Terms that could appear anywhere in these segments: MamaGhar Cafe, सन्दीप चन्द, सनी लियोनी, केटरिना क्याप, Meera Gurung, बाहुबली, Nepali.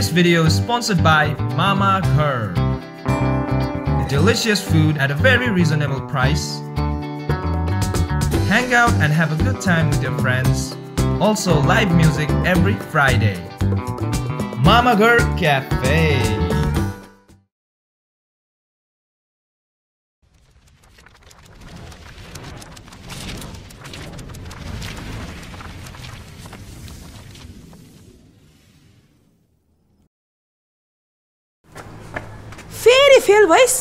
This video is sponsored by MamaGhar. Delicious food at a very reasonable price. Hang out and have a good time with your friends. Also live music every Friday. MamaGhar Cafe. Fail भइस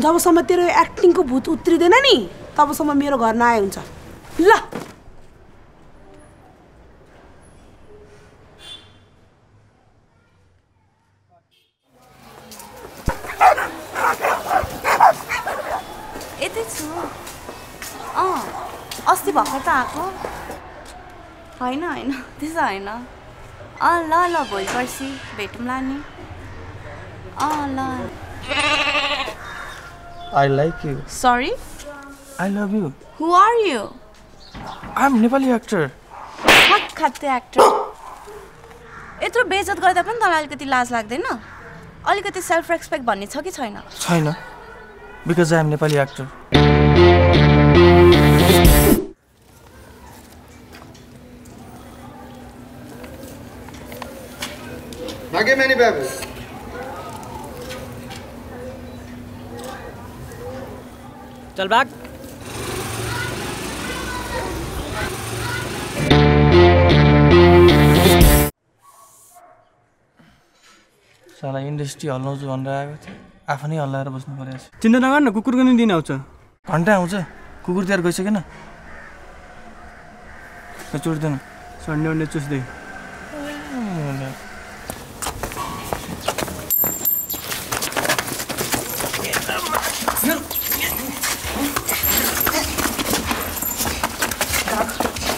जबसम्म तेरो acting को भूत उतरिदैन नि तबसम्म मेरो घर नआए हुन्छ ल एते छु अस्ति भर्खर त आको हैन हैन त्यसो हैन अ ल ल भोलि पर्सि भेटौँला नि Oh, I like you. Sorry? I love you. Who are you? I'm Nepali actor. What khatte actor? Etro bezat garda pani talai alikati laज लाग्दैन? अलिकति self respect भन्ने छ कि छैन? छैन. Because I am Nepali actor. Nage many babies. चल भाग साला इंडस्ट्री हल्लाउँछ भनेर आएको थियो आफै हल्लाएर बस्नु पर्यो चिन्ता नगर्न कुकुर पनि दिन आउँछ घण्टा आउँछ कुकुर तयार गइसक्यो न छोड्दैन सन्डे भन्ने चुस्दै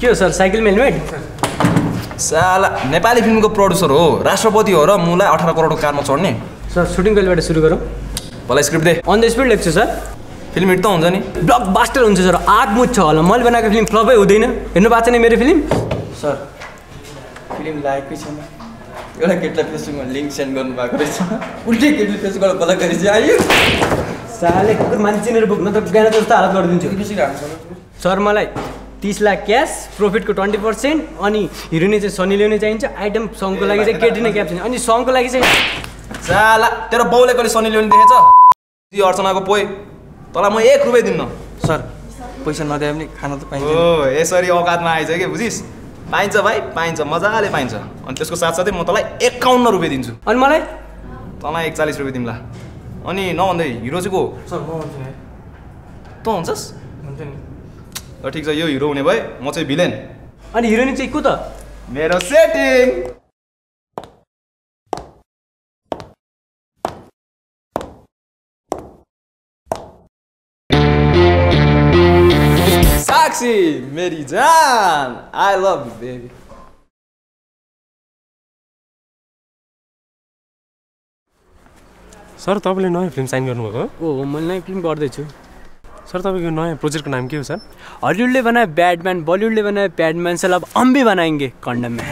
क्यों सर साइकिल में हेलमेट साला नेपाली फिल्म को प्रोड्यूसर हो राष्ट्रपति हो र मलाई 18 करोड को कारमा चढ्ने सर शूटिंग कहिलेबाट सुरु गरौ भला स्क्रिप्ट दे ऑन द स्पीड लेख्छु सर फिल्म हिट त हुन्छ नि ब्लकबस्टर हुन्छ सर आठ मुछ छ होला मैले बनाएको फिल्म फ्लप हुँदैन हेर्नु भएको छैन मेरो फिल्म सर फिल्म लायकै छैन एउटा केटले फेसबुकमा लिंक सेन्ड गर्नु भएको रहेछ उल्टे केटले फेसबुकबाट ब्लक गरिसि आयो साले कुकुर मान्छेहरु बोक्न त गाना जस्तो हालत गरिदिन्छु सर मलाई 30 लाख कैश प्रॉफिट को 20% अनि हिरोइन चाहिँ सनी लियोनी चाहिन्छ आइटम सॉन्ग को लागि चाहिँ केटरिना क्याप चाहिन्छ अनि सॉन्ग को लागि चाहिँ साला तेरो बाउले कहिले सनी लियोनी देखेछ ती अर्चना को पोइ तलाई म 1 रुपैयाँ दिन्न सर पैसा नदिए पनि खाना त पाइन्छ ओ यसरी औकातमा आइज के बुझिस पाइन्छ भाइ पाइन्छ मजाले पाइन्छ अनि त्यसको साथसाथै म तलाई 51 रुपैयाँ दिन्छु अनि मलाई तलाई 41 रुपैयाँ दिमला अनि नभन्दै हिरो चाहिँ को सर म भन्छु नि त हुन्छस हुन्छ नि ल ठीक छ यो हिरो हुने भए म चाहिँ भिलेन अनि हिरोइन चाहिँ को त मेरो सेटिङ साक्षी मेरी जान I love you baby sir तपाईले नयाँ फिल्म साइन गर्नु भएको हो ओ मैले नयाँ फिल्म गर्दै छु सर तपाईको नयाँ प्रोजेक्ट को नाम के हो सर हलिउड ले बनाए बैटमैन बॉलीवुड ले बनाए पैडमैन से अब हम भी बनाएंगे कंडम मैन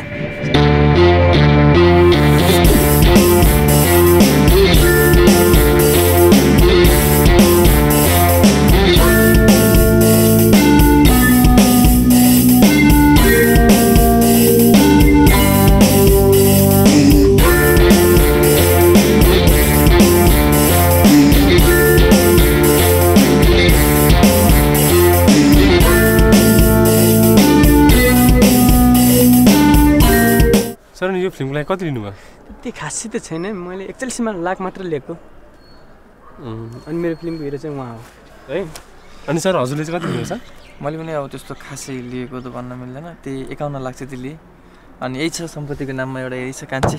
यो फिल्मलाई कति लिनुभयो? त्यति खासै त छैन, मैले 41 लाख मात्र लिएको। अनि मेरो फिल्मको हिरो चाहिँ उहाँ हो है। अनि सर हजुरले चाहिँ कति लिनु हुन्छ? मैले पनि अब त्यस्तो खासै लिएको त भन्न मिल्दैन, त्यही 51 लाख चाहिँ दिए। अनि यही छ सम्पत्तिको नाममा एउटा यही छ कान्छी।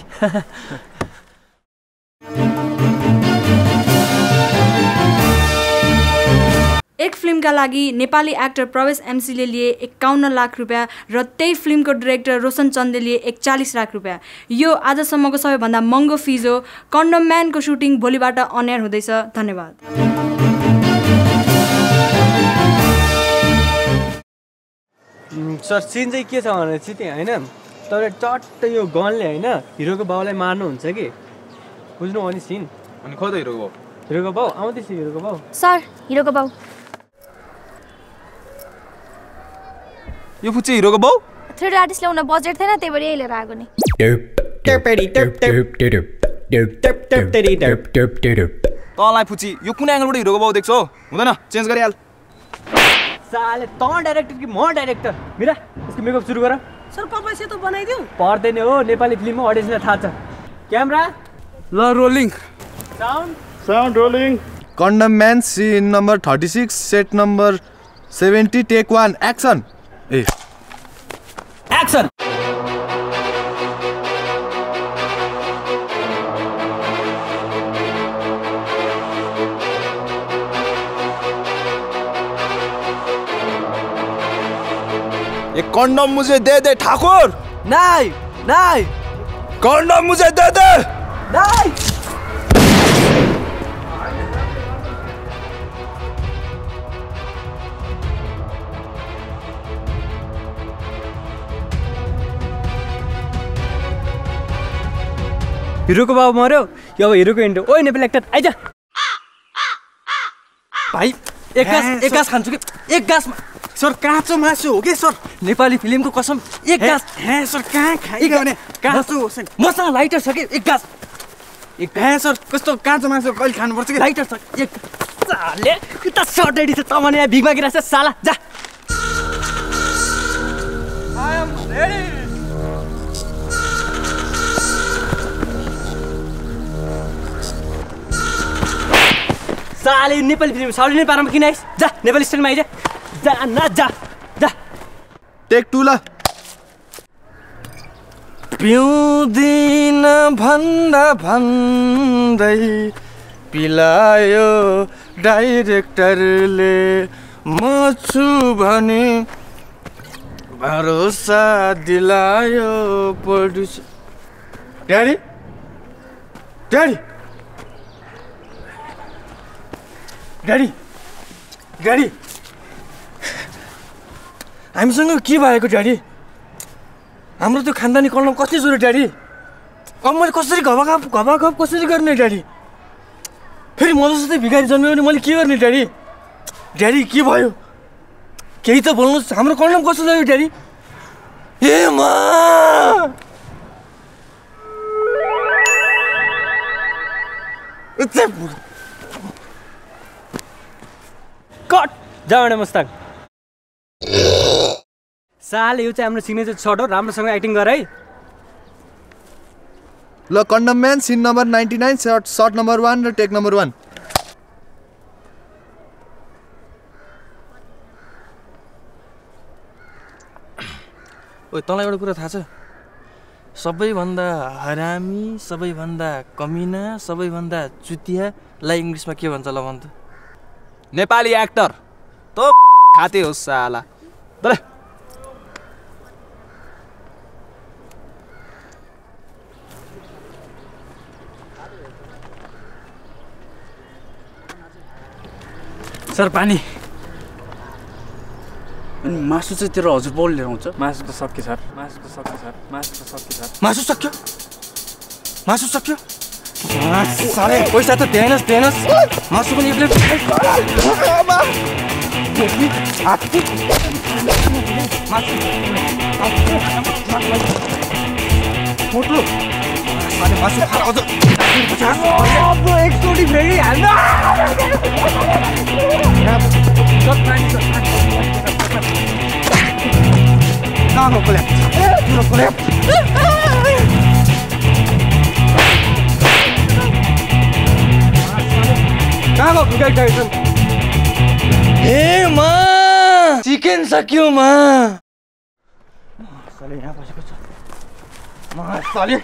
एक फिल्मका लागि नेपाली एक्टर प्रवेश एमसीले लिए 51 लाख रुपैयाँ र त्यही फिल्मको डाइरेक्टर रोशन चन्दले लिए 41 लाख रुपैयाँ। यो आजसम्मको सबैभन्दा महँगो फिज हो। कन्डम म्यानको सुटिङ भोलिबाट अनएयर हुँदैछ। धन्यवाद। सर सिन चाहिँ के छ भने चाहिँ हैन तर चट्ट यो गनले हैन हिरोको बाउलाई मार्नु हुन्छ कि बुझ्नु अनि सिन। अनि खो त हिरोको बाउ, हिरोको बाउ आउँदैछ, हिरोको बाउ सर, हिरोको बाउ। यो पुच्चे हिरोको बाउ थ्रेड आर्टिस्ट ल्याउन बजेट थिएन, त्यही भएर यही लिएर आएको नि। तँलाई पुच्ची यो कुन एंगलबाट हिरोको बाउ देख्छौ? हुँदैन, चेन्ज गरिहाल। साले त डाइरेक्टर कि म डाइरेक्टर? मिरा यसको मेकअप सुरु गर। सर कपाल सेतो बनाइदिउ। पर्दैन हो, नेपाली फिल्ममा अडियन्सलाई थाहा छ। क्यामेरा ल rolling, sound sound rolling. Condom man scene number 36 set number 70 take 1 action. ए एक्सन। ये कॉन्डम मुझे दे दे ठाकुर। नहीं नहीं, कॉन्डम मुझे दे दे। नहीं हिरो को बाबु मर्यो। अब हिरो को इन्ट्रो। ओइ नेपाली एक्टर आइज भाइ। एक गास खान्छु कि एक गास। सर काँचो मासु हो के सर, नेपाली फिल्मको कसम। एक गास। हे सर कहाँ खाइगने काँचो हो सर, मसँग लाइटर छ कि एक गास। एक हे सर कस्तो काँचो मासु कहिले खानु पर्छ कि लाइटर छ एक। साले कि त सर्टेडी छ तमने यहाँ भिख मागिरा छ साला। जा आई एम रेडी। साले नेपाली फिल्म साउली नै पारामा किन आइस? जा नेपाली स्टाइलमा आइज। जा न जा जा। टेक 2 ल। पिउँदिन भन्दा भन्दै पिलायो डाइरेक्टरले, म छु भने भरोसा दिलायो producer. Daddy daddy daddy daddy हामीसँग के भएको ड्याडी? हाम्रो त्यो खानदानी कलम कति जोड्यो ड्याडी? अब मैले कसरी घपाघप कसरी गर्ने ड्याडी? फेरि म जस्तै भिखारी जन्म्यो भने मैले के गर्ने ड्याडी? ड्याडी के भयो? केही त बोल्नुहोस्, हाम्रो कलम कसो जोड्यो ड्याडी? ए मा कट जाने मस्ताक। साल यो चाहिँ हाम्रो सिग्नेचर शट हो, राम्रोसँग एक्टिङ गर है ल। Condom man scene number 99 shot number 1 र टेक नम्बर 1। ओइ तँलाई एउटा कुरा थाहा छ? सबैभन्दा हरामी, सबैभन्दा कमिना, सबैभन्दा चुतियालाई इङ्ग्लिसमा के भन्छ ल भन् त? नेपाली एक्टर तो खाते हो साला। बले सर पानी। अनि मासु चाहिँ तेरो हजुर बाउले लिएर आउँछ? मासु त सक्यो सर, मासु त सक्यो सर, मासु त सक्यो सर। मासु सक्यो, मासु सक्यो। साले पैसा त दिएनस् दिएनस्, मासु पनि एक्लै। मासु खाएर अझ 100 फेरि हाल्न नाको कोले का टाइटन। हे माँ, चिकन सक्यू माँ। साले यहाँ पहुँच गया। माँ साले,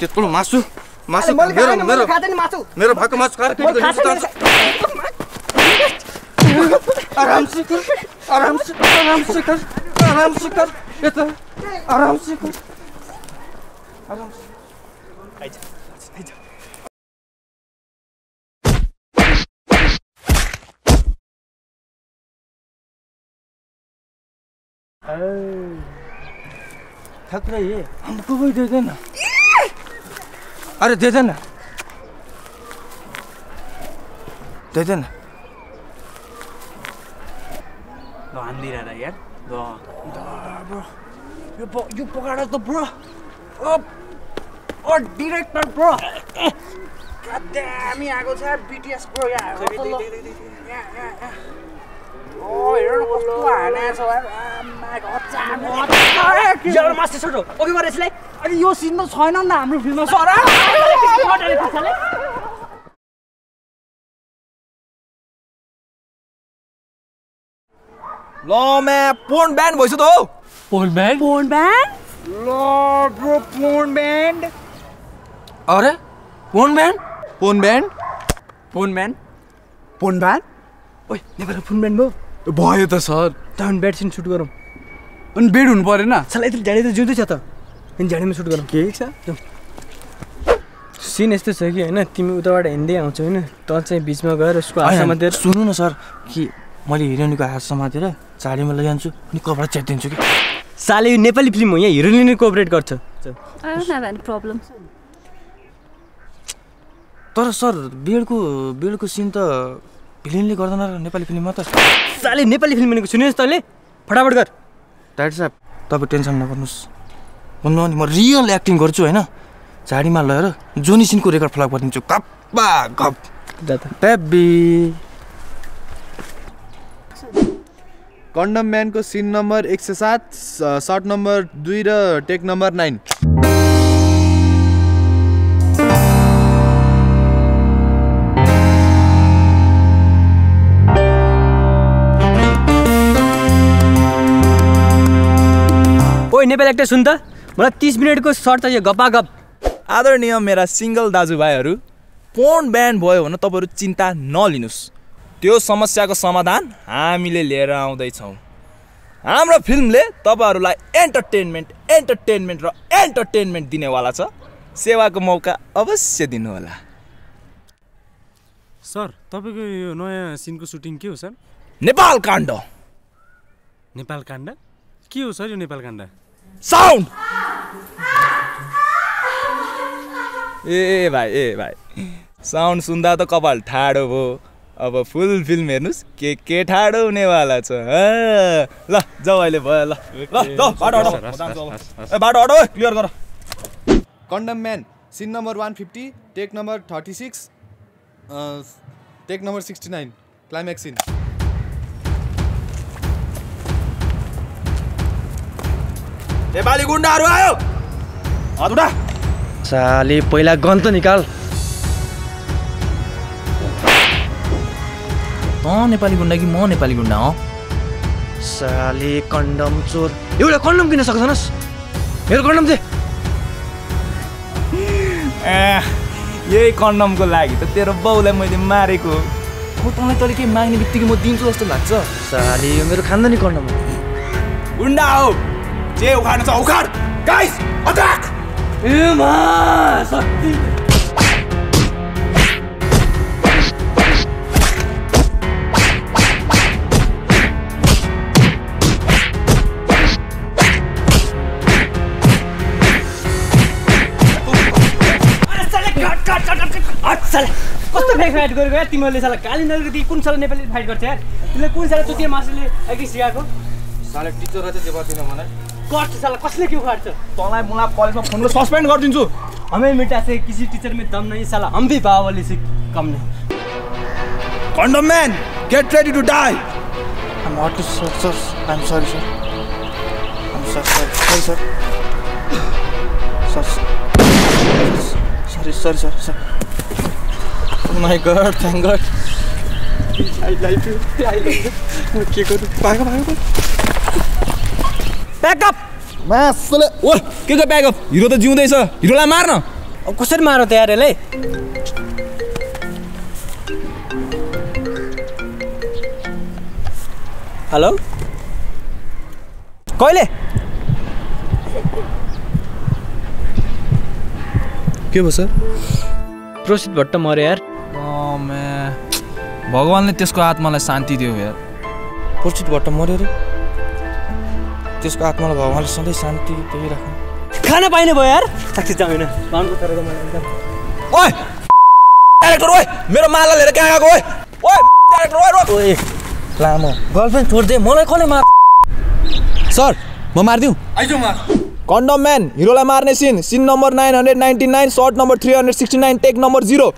चित्तूल मासू, मासू मेरा मेरा मेरा भाग मासू कार किधर जाता? आराम से कर, ये तो आराम से कर। आजा। थक रही है, हमको भी दे देना। अरे दे देना। दो आंधी रहा है यार, दो यू पकड़ा तो ब्रो, और डायरेक्टर ब्रो, कदम ही आगो था बीटीएस ब्रो यार। Oh, you're not going to do it. My God, damn it. You're master shot. Okay, but it's like, you see, no, sorry, no, I'm not filming. Sorry. Lo, man, porn band, boys, though. Porn band? Lo, bro, porn band. Are? Porn band? ओए never porn band भयो त sir town bed scene shoot गरौं अनि bed हुनु पर्यो न साला यति झ्याडे त जिउँदै छ त अनि झ्याडेमा शूट गरौं के छ सिन यस्तो छ कि हैन तिमी उताबाट हिँड्दै आउँछौ हैन त चाहिँ बीचमा गएर उसको हात समातेर सुन्नु न सर कि मैले हिरोइनको हात समातेर झाडीमा लैजान्छु अनि कपडा च्यातिदिन्छु कि साले यो नेपाली फिल्म हो यहाँ हिरोइनले कोअपरेट गर्छ I don't have any problem तर सर बेडको सिन त भिलेनले गर्दैन र नेपाली फिल्ममा त साले नेपाली फिल्म भनेको सुन्नुहोस् तले फटाफट गर डाइरेक्टर साहब तपाईँ टेन्सन नगर्नुस् भन्नु अनि म रियल एक्टिङ गर्छु हैन झाडीमा लएर जोनी सिनको रेकर्ड फ्लप गरिदिन्छु गप्पा गप दादा बेबी कन्डम म्यानको सिन नम्बर 107 शॉट नम्बर 2 र टेक नम्बर 9 नेपाल एक्टर सुन त मलाई 30 मिनेटको सर्ट चाहियो गपागप आदरणीय मेरा सिंगल दाजुभाइहरु पोर्न ब्यान भयो भने तपाईहरु चिन्ता नलिनुस् त्यो समस्याको समाधान हामीले लिएर आउँदै छौं हाम्रो फिल्मले तपाईहरुलाई एन्टरटेनमेन्ट दिनेवाला छ सेवाको मौका अवश्य दिनु होला सर तपाईको यो नयाँ सिनको सुटिङ के हो सर नेपाल काण्ड के हो सर यो नेपाल काण्ड Sound! ए भाई साउन्ड सुन्दा त कपाल ठाडो भो अब फुल फिल्म हेर्नुस् के ठाडो हुने वाला छ ल जाऊ अहिले भयो ल ल बाटो हटो क्लियर गर condom man scene number 150 take number 36 take number 69 climax scene Nepali गुण्डाहरु आयो हटुडा साले पहिला गन त निकाल नेपाली गुण्डा हो साले कन्डम चोर एउटा कन्डम किन सक्छनस् मेरो कन्डम दे यही कन्डमको लागि त तेरो बाउलाई मैले मारेको को तँलाई तले के माग्ने बित्तिकै म दिन्छु जस्तो लाग्छ साले यो मेरो खानदानी कन्डम हो गुण्डा हो ये उखाड़ना चाहो उखाड़, guys, attack! इमार शक्ति। असल, कौन-सा फेक फाइट कर गया तीनों ले साला काली नल की कौन साला नेपाली फाइट करते हैं? इनले कौन साला चुतिया मासले एक सिया को? साले टीचर रहते जवाब देना मना गर्छ साला कसले के उखाड्छ तँलाई मलाई कलेजमा फोन गरेर सस्पेन्ड गर्दिन्छु हामी मिटा से किसी टीचर में दम नहीं साला हम भी बावली से कम नहीं condom man get ready to die I am not sir I am sorry sir I am sorry sir my god thank god Back up! What? Give the back up. You don't do this, you don't marno. Of course, Maro, they are delay. Hello? Coile? What was it? Proceed, but tomorrow. Oh man. भगवान ने त्यसको आत्मालाई शान्ति दियो यार पुर्चितबाट मर्यो रे त्यसको आत्मालाई भगवानले सधैं शान्ति दिइराख्नु खाना पाइने भयो यार साक्षी जामिन मानको तर त मलाई ओइ डाइरेक्टर ओइ मेरो माला लिएर कहाँ गएको ओइ डाइरेक्टर ओइ लामो गर्लफ्रेन्ड छोड दे मलाई कसले मार सर म मार्दिउ आइजो मार कन्डम म्यान हिरोलाई मार्ने scene scene number 999 shot number 369 take number 0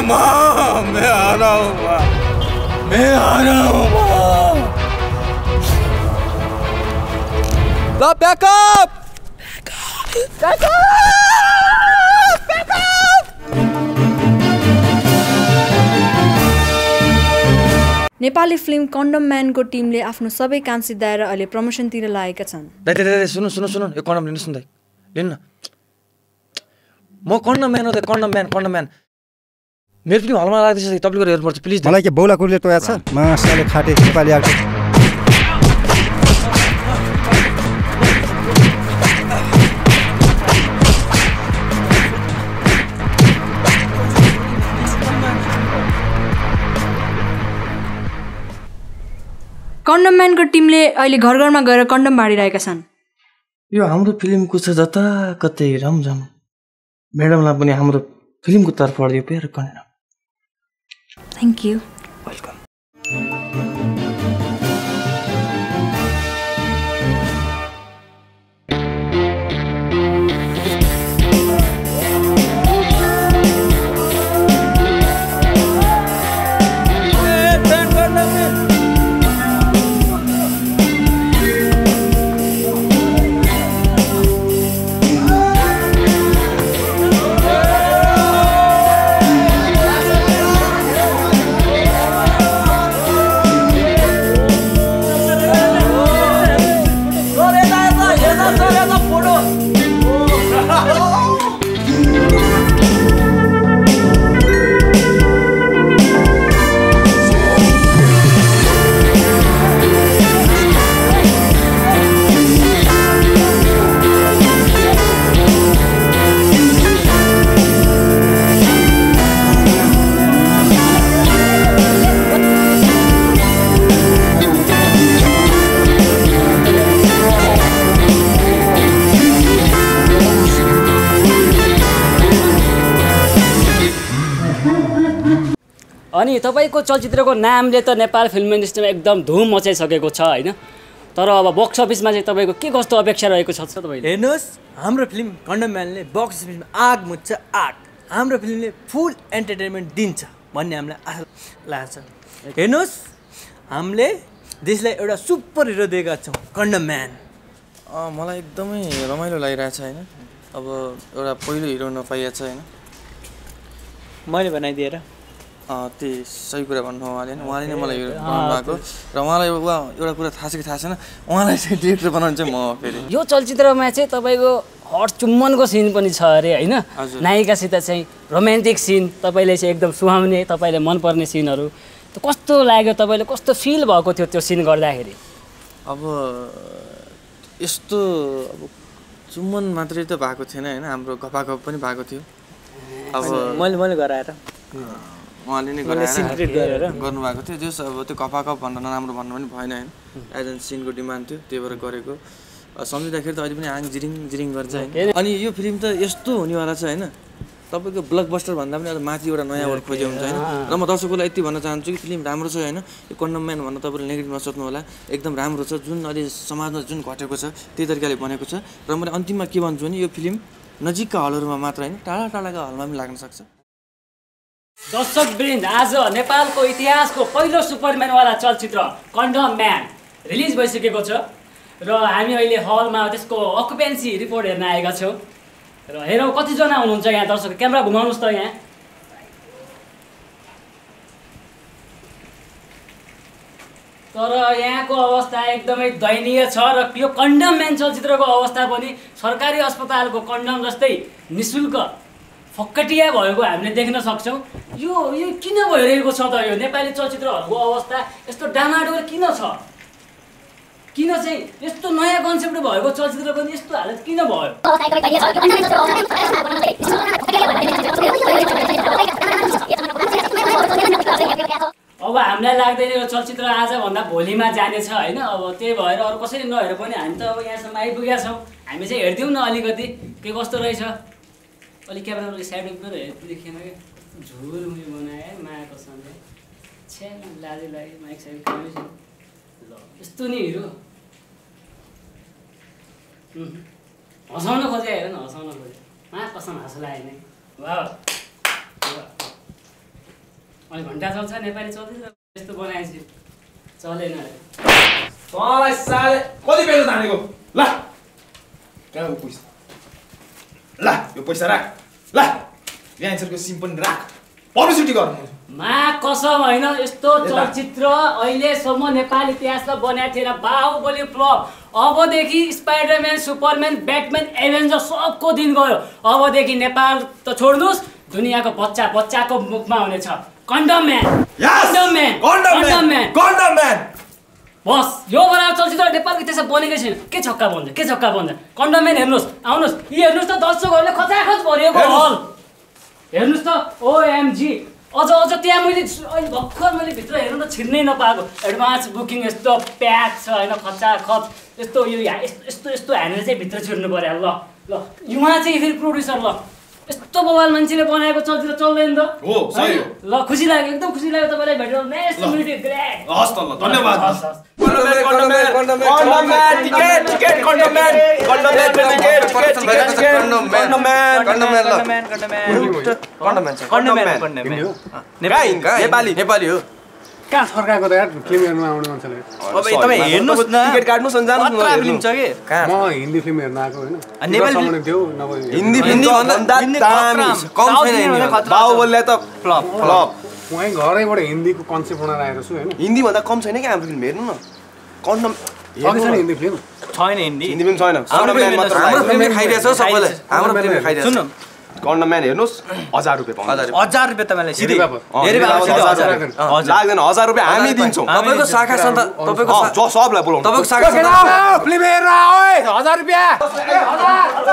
Mom, मैं आ रहा हूँ माँ, मैं आ रहा हूँ माँ। The backup, Nepali film condom man को टिमले आफ्नो सबै काम सिद्धाएर अहिले प्रमोशन तिर लागेका छन्। दाइ सुन्नु सुन्नु सुन्नु यो कन्डम लिनु सुन्दै लिनु न। म कन्डम म्यान हो त कन्डम म्यान मेरो पनि हलमा लाग्दैछ त तपाईले हेर्नु पर्छ प्लिज मलाई के बौला कुरले टोया छ मासले खाटे नेपाली आक्टर कन्डम म्यानको टिमले अहिले घर घरमा गएर कन्डम बाँडिरहेका छन् यो हाम्रो फिल्मको छ जता कतै रमझम म्याडमलाई पनि हाम्रो फिल्मको तर्फबाट यो प्यारो कन्डम Thank you. Welcome. अनि तपाईको चलचित्रको नामले त नेपाल फिल्म इन्डस्ट्रीमा एकदम धुम मचाइसकेको छ हैन तर अब बक्स अफिसमा चाहिँ तपाईको के कस्तो अपेक्षा रहेको छ तपाईले हेर्नुस् हाम्रो फिल्म कन्डम म्यानले बक्स अफिसमा आग मुत्छ आग हाम्रो फिल्मले फुल एन्टरटेनमेन्ट दिन्छ भन्ने हामीलाई आशा लाग्छ हेर्नुस् हामीले देशलाई एउटा सुपर हिरो दिएका छौं कन्डम म्यान मलाई एकदमै रमाइलो लागिरहेछ हैन अब एउटा पहिलो हिरो नपाइएछ हैन मैले बनाइदिएर त्यो सही कुरा भन्नु उहाँले हैन उहाँले नै मलाई यो बनाउनु भएको र उहाँलाई एउटा कुरा थाहा छ कि थाहा छैन उहाँलाई चाहिँ डाइरेक्टर बनाउन चाहिँ म फेरि यो चलचित्रमा चाहिँ तपाईको हट चुम्बनको सिन पनि छ अरे हैन नायिकासित चाहिँ रोमान्टिक सिन तपाईले चाहिँ एकदम सुहाउने तपाईले मन पर्ने सिनहरु त कस्तो लाग्यो तपाईले कस्तो फिल भएको थियो त्यो सिन गर्दाखेरि अब यस्तो अब चुम्बन मात्रै त भएको थिएन हैन हाम्रो गपागप पनि भएको थियो अब मैले गराएर उहाँले नै गर्नु भएको थियो जस अब त्यो कपाकप भनेर नराम्रो भन्नु पनि भएन हैन एजेन्सीको डिमान्ड थियो त्यही भएर गरेको सम्झिँदाखेरि त अहिले पनि आङ जिरिङ जिरिङ गर्छ हैन अनि यो फिल्म त यस्तो हुनेवाला छ हैन तपाईको ब्लकबस्टर भन्दा पनि अझ माथि एउटा नयाँ वर्ड खोजे हुन्छ हैन र म दर्शकहरूलाई यति भन्न चाहन्छु कि फिल्म राम्रो छ हैन यो कन्डम म्यान भन्दा तपाईले नेगेटिभ नसोच्नु होला एकदम राम्रो छ जुन अहिले समाजमा जुन घटेको छ त्यही तरिकाले बनेको छ र मैले अन्तिममा के भन्छु भने यो फिल्म नजिकका हलहरुमा मात्र हैन टाढा टाढाका हलमा पनि लाग्न सक्छ दर्शक वृन्द, आज नेपालको इतिहासको पहिलो सुपरम्यानवाला चलचित्र कन्डम म्यान रिलिज भइसकेको छ र हामी अहिले हलमा त्यसको अकुपेन्सी रिपोर्ट हेर्न आएका छौं र हेरौं कति जना हुनुहुन्छ यहाँ दर्शक। क्यामेरा घुमाउनुस् त यहाँ। तर यहाँको अवस्था एकदमै दयनीय छ र यो कन्डम म्यान चलचित्रको अवस्था पनि सरकारी अस्पतालको कन्डम जस्तै निशुल्क फक्कटिया भएको हामीले देख्न सक्छौं। यो किन भइरहेको छ त? यो नेपाली चलचित्रहरूको अवस्था यस्तो डामाडोल किन छ? किन चाहिँ यस्तो नयाँ कन्सेप्ट भएको चलचित्रको यस्तो हालत किन भयो? अब हामीलाई लाग्दैन यो चलचित्र आजभन्दा भोलिमा जानेछ हैन। अब त्यही भएर अरु कसैले नहेरे पनि हामी त अब यहाँसम्म आइपुगेका छौं। हामी चाहिँ हेर्दियौं न अलिकति के कस्तो रहेछ। अलि क्यामेराले साइडमा गएर हेर्दिखेन के झुर मुनि बनाए मायाको सँगै छ्या लाज लाग्यो माइक साइड कमै छ ल यस्तो नि हिरो हसाउन खोजे हेर न हसाउन खोजे मायाको सँग हाँस लाग्यो नि वाह अनि घण्टा चल्छ नेपाली चलचित्र यस्तो बनाएछि चलेन रे तँलाई साले कति पैसा तानेको ल कहाँ पुग्छ ला यो पैसा राख ला फ्रिलान्सरको सिम पनि राख पब्लिसिटी गर्नु मा कसम हैन। यस्तो चलचित्र अहिलेसम्म नेपाली इतिहासमा बनाएको थिएन। बाहुबली फ्लप, अबदेखि स्पाइडरम्यान, सुपरम्यान, ब्याटम्यान, एभेन्जर सबको दिन गयो। अबदेखि नेपाल त छोड्नुस्, दुनियाको बच्चा बच्चाको मुखमा हुनेछ condom man. Condom man, condom man, condom man बस। यो बराबर चलचित्र नेपालको त्यसै बनेकै छैन। के छक्का बन्छ, के छक्का बन्छ। कन्डम म्यान हेर्नुस्, आउनुस्, यी हेर्नुस् त दर्शकहरूले खचाखच भरिएको हल हेर्नुस् त। ओएमजी अझ त्यहाँ मैले अहिले भर्खर मैले भित्र हेर्नु त छिर्नै नपाएको। एडभान्स बुकिङ यस्तो प्याक छ हैन, खचाखच यस्तो यो यस्तो यस्तो हानेर चाहिँ भित्र छिर्नु पर्यो। ल ल यहाँ चाहिँ फेरि प्रोड्युसर ल यस्तो बवाल मान्छेले बनाएको चलचित्र चल्दैन त हो। सही हो। ल खुसी लाग्यो, एकदम खुसी लाग्यो तपाईँलाई भेटेर। नेक्स्ट मिडिया ग्रेट हस् त ल धन्यवाद हस्। नेपाली हो कहाँ सरकारको घरैबाट हिन्दीको कन्सेप्ट बनाएर आएको छु होइन। हिन्दी भन्दा कम छैन कि हाम्रो फिल्म हेर्नु न। कन्डम हिन्दी फिल्म छैन, हिन्दी फिल्म छैन। सुन्नु कन्डम म्यान हेर्नुहोस्, 1000 रुपैयाँ पाउँछ। 1000 रुपैयाँ तपाईँलाई सिधै लाग्दैन। 1000 रुपैयाँ हामी दिन्छौँ। तपाईँको शाखा सन्त तपाईँको सबलाई बोलाउनु। तपाईँको शाखा फिल्म हेरेर ओइ 1000 रुपैयाँ।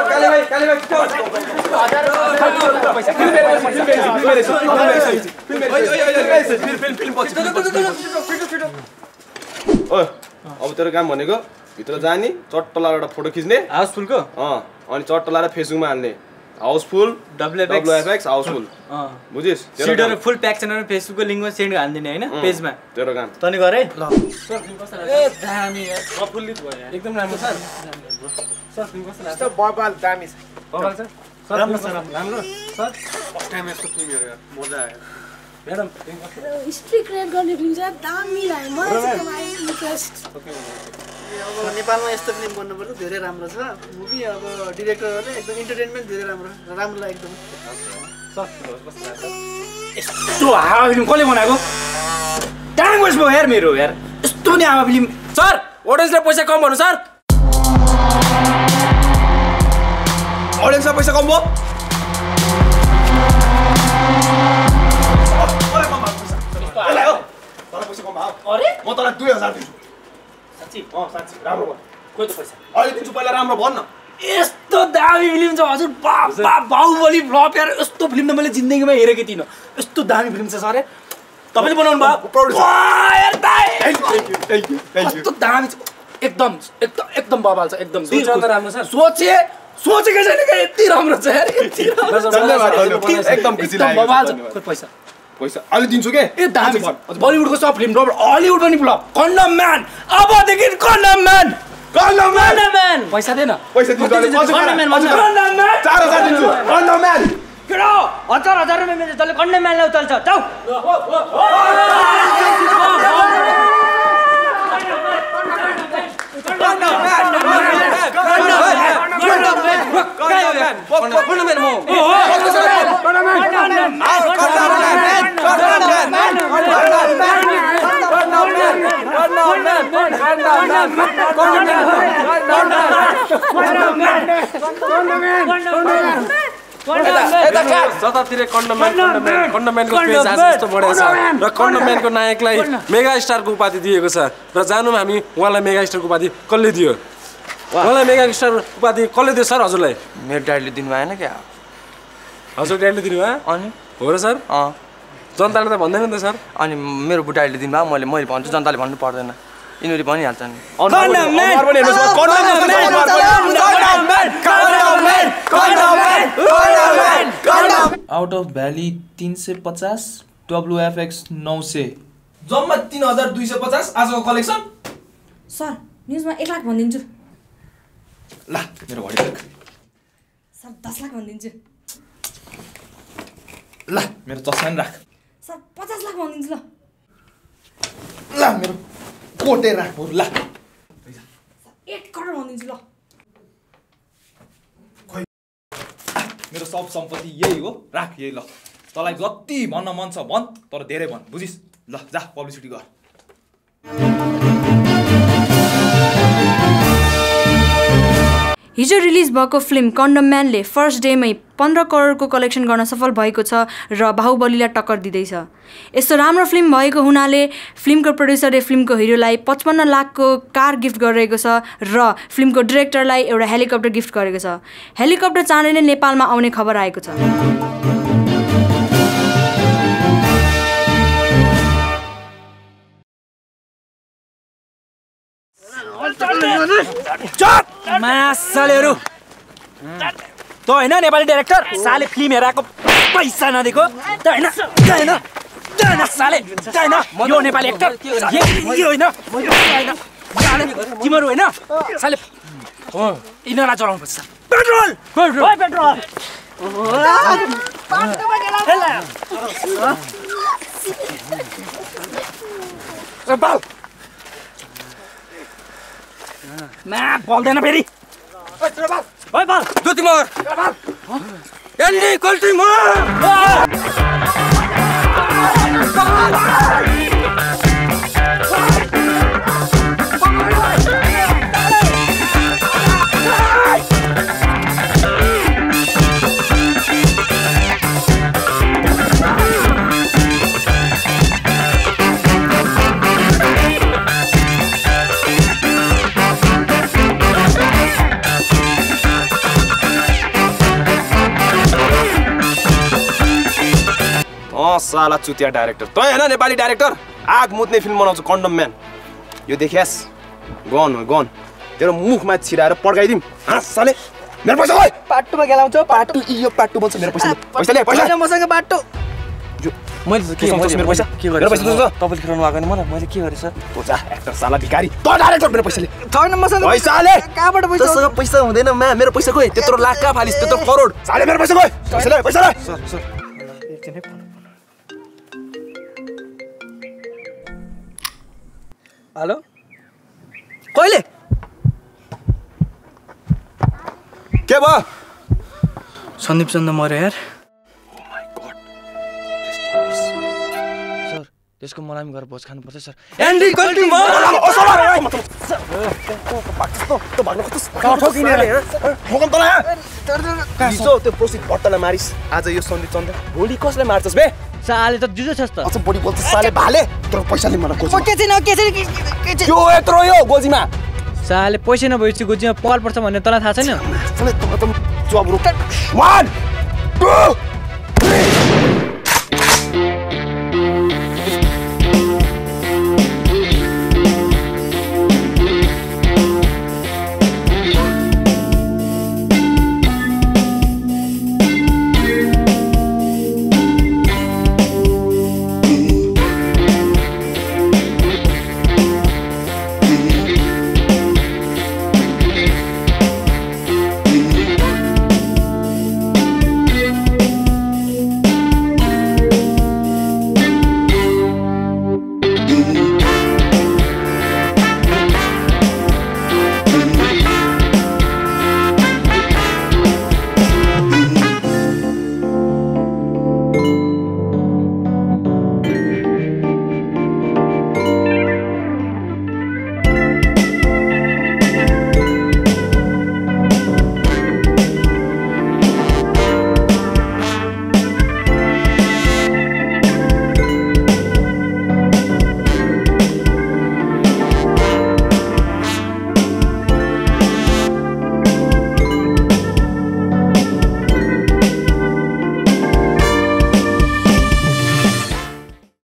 काले भाइ, काले भाइ 1000 रुपैयाँ। अब तेरो काम भनेको भित्र जाने, चट्ट लाएर एउटा फोटो खिच्ने हाउसफुलको, अनि चट्ट लाएर फेसबुकमा हाल्ने हाउसफुल WFX हाउसफुल, बुझिस्? सिडर फुल प्याक च्यानल फेसबुकको लिङ्कमा सेन्ड हाल्दिने हैन पेजमा। तेरो काम तनी गरे ल सर। फिल्म कस्तो लाग्यो? ए दामी यार, प्रफुल्लित भयो यार, एकदम राम्रो सर। सर फिल्म कस्तो लाग्यो? बबाल दामी छ। बबाल छ सर, राम्रो सर, राम्रो सर। फर्स्ट टाइम यस्तो फिल्म हेरेर मजा आयो। मैडम स्ट्रिक रेट गर्ने फिल्म छ, दामी लाग्यो। म चाहिँ इन्ट्रेस्ट नेपालमा यस्तो फिल्म बन्नुपर्छ, धेरै राम्रो छ मुभी। अब डिरेक्टरहरूले एकदम इन्टरटेनमेन्ट धेरै राम्रो राम्रो लाग्यो एकदम। यस्तो हावा फिल्म कसले बनाएको? टाइम वेस्ट भयो यार मेरो यार, यस्तो नि हावा फिल्म। सर अडियन्सलाई पैसा कम भन्नु सर। अडियन्सलाई पैसा कम भयो अरे म तँलाई 2000 दिन्छु। साँच्ची? साँच्ची राम्रो भयो। कोही त पैसा अहिले दिन्छु, पहिला राम्रो भन्न। यस्तो दामी फिल्म छ हजुर, बाहुबली फ्लप यार। यस्तो फिल्म त मैले जिन्दगीमा हेरेको थिइनँ। यस्तो दामी फिल्म छ सर, तपाईँले बनाउनु भयो, यस्तो दामी छ एकदम एकदम एकदम बबाल छ एकदम। राम्रो छ, सोचेकै छैन क्या यति राम्रो छ यार, यति राम्रो पैसा पैसा अलि दिन्छु के। ए दामी छ बलिउडको सब फिल्म, हलिउड पनि फ्लप। कन्डम म्यान, अबदेखि कन्डम म्यान। कन्डम म्यान पैसा देन, पैसा दिन्छु। कन्डम म्यान 4000 दिन्छु। कन्डम म्यान पकड़ो हजार हजार में मेरे तले कन्ने मेलने उतल जाओ जतातिर कन्डम्यानको फेज आजस्तो बढेको छ र कन्डम्यानको नायकलाई मेगा स्टारको उपाधि दिएको छ र जानुम हामी उहाँलाई मेगा स्टारको उपाधि कसले दियो सर? हजुरलाई मेरो ड्याडीले दिनु भएन के? हजुर ड्याडीले दिनु भयो? अनि हो र सर? जनताले त भन्दैन नि त सर। अनि मेरो बुढाले दिनु भयो, मैले भन्छु, जनताले भन्नु पर्दैन, यिनीहरू भनिहाल्छ नि। आउट अफ भ्याली 350, WFX 900, जम्मा 3250 आजको कलेक्सन। सर न्युजमा 1 लाख भनिदिन्छु। ल मेरो घडी देख। सर 10 लाख भनिदिन्छु। ल मेरो चस्मा राख। सर 50 लाख भनिदिन्छु। ल ल मेरो कोटे राख। ल 1 करोड भनिदिन्छु। ल मेरो सब सम्पत्ति यही हो, राख यही। ल तलाई जति भन्न मन छ भन्, तर धेरै भन्, बुझिस्? ल जा पब्लिसिटी गर। हिजो रिलिज भएको फिल्म कन्डमम्यानले फर्स्ट डेमै 15 करोडको कलेक्सन गर्न सफल भएको छ र बाहुबलीलाई टक्कर दिँदैछ। यस्तो राम्रो फिल्म भएको हुनाले फिल्मको प्रड्युसरले फिल्मको हिरोलाई 55 लाखको कार गिफ्ट गरेको छ र फिल्मको डिरेक्टरलाई एउटा हेलिकप्टर गिफ्ट गरेको छ। हेलिकप्टर चाँडै नै नेपालमा आउने खबर आएको छ। तो है ना नेपाली डायरेक्टर साले फिल्म हेराको पैसा नदिएको त हैन हैन हैन साले हैन यो नेपाली एक्टर यो हैन तिम्रो हैन साले हो इनारा चलाउनु पर्छ। पेट्रोल ओइ पेट्रोल पाटोमा गेला र बाउ मा बोल्दैन फेरि। ओइ र बाउ भाई बाल दुती मगर एन्डी कल्टी म साला चुतिया डाइरेक्टर तँ हैन नेपाली डाइरेक्टर आग मुत्ने फिल्म बनाउँछ कन्डमम्यान। यो देखियास गन हो गन, तेरो मुखमा छिराएर पड्काइदिम। हाँस साले मेरो पैसा ओइ पाटुमा गेलाउँछ पाटु। यो पाटु बन्छ मेरो पैसा। पैसा ले पैसा मसँग पाटु। यो मैले के गर्छु? मेरो पैसा के गरेछ? तपाईले खिराउनु भएको नि मलाई। मैले के गरेछ? तँ जा एक्टर साला भिखारी, तँ डाइरेक्टर। मेरो पैसा ले छैन मसँग। पैसा ले कहाँबाट? पैसा तसँग पैसा हुँदैन मा। मेरो पैसा खोइ, त्यत्रो लाख का फालिस, त्यत्रो करोड साले मेरो पैसा खोइ। पैसा ले पैसा ले। सर सर एकछिन हेलो कहिले के भयो? सन्दीप चन्द मर्यो यार। सर त्यसको मलाई घर भोज खानुपर्छ सर। एन्डी कल्टी म त्यो प्रोसिड भट्टलाई मारिस आज, यो सन्दीप चन्द भोलि कसलाई मार्छस् बे? साले त जुजो छस् त। अच्छा बडी बोल्छ साले भाले, तर पैसा ले मलाई खोज्छ। के छैन यो यत्रो यो गोजीमा साले पैसा नभएपछि गोजीमा पाल पर्छ भन्ने तलाई थाहा छैन? चल त जवाब रोक। 1 2